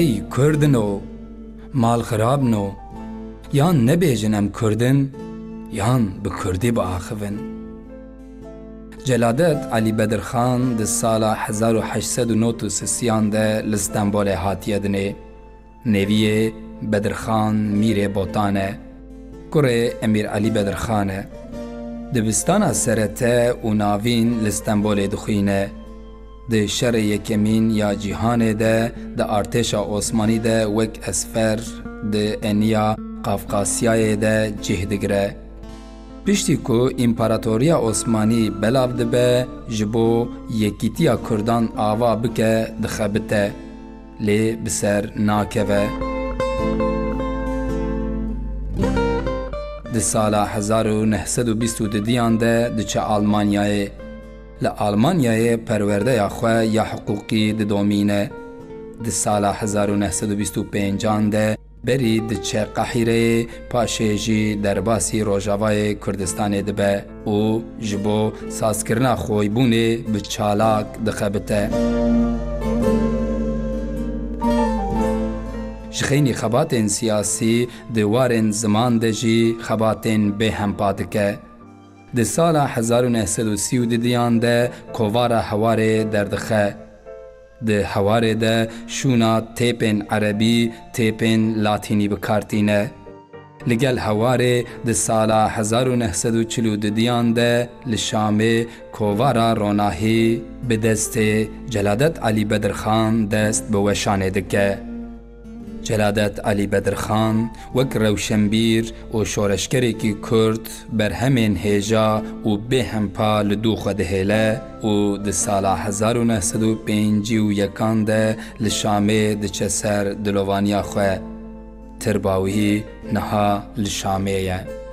ey Kurdino, mal xirabno, yan nebêjin em Kurdin, yan bi Kurdî biaxivin. Celadet Elî Bedirxan di sala 1893 de li Stenbolê hatiye dinê. Neviyê Bedirxan Mîrê Botan e. Kurê Emîr Elî Bedirxan e. Dibistana serete û navîn li Stenbolê dixwîne. Di şerê yekemîn ya cîhanê de di artêşa Osmanî de wek esfer di eniya Kafkasyayê de cih digire. Piştî ku İmparatoriya Osmanî belav dibe, ji bo yekîtiya Kurdan ava bike dixebite, lê bi ser nakeve. Di sala 1922 de diçe Almanyayê. Li Almanyayê perwerdeya xwe ya hiqûqî didomîne. Di sala 1925 de berî diçe Qehîreyê, paşê jî derbasî Rojavayê Kurdistanê dibe û ji bo sazkirina xwêybûnê bi çalak dixebite. Ji xêynî xebatên siyasî di warên ziman de jî xebatên bêhempa dike. Di sala 1932 de kovara hewarê derdixe. Di hewarê de şûna têpên erebî, têpên latînî bikartîne. Li gel hewarê di sala 1942 de li Şamê kovara Ronahî bi destê Celadet Elî Bedirxan dest bi weşanê dike. Celadet Elî Bedirxan wek rewşenbîr û şoreşkerekî Kurd berhemên hêja û bêhempa li dû xwe dihêle û di sala 1951 de li Şamê diçe ser dilovaniya xwe. Tirba wî niha li Şamê ye.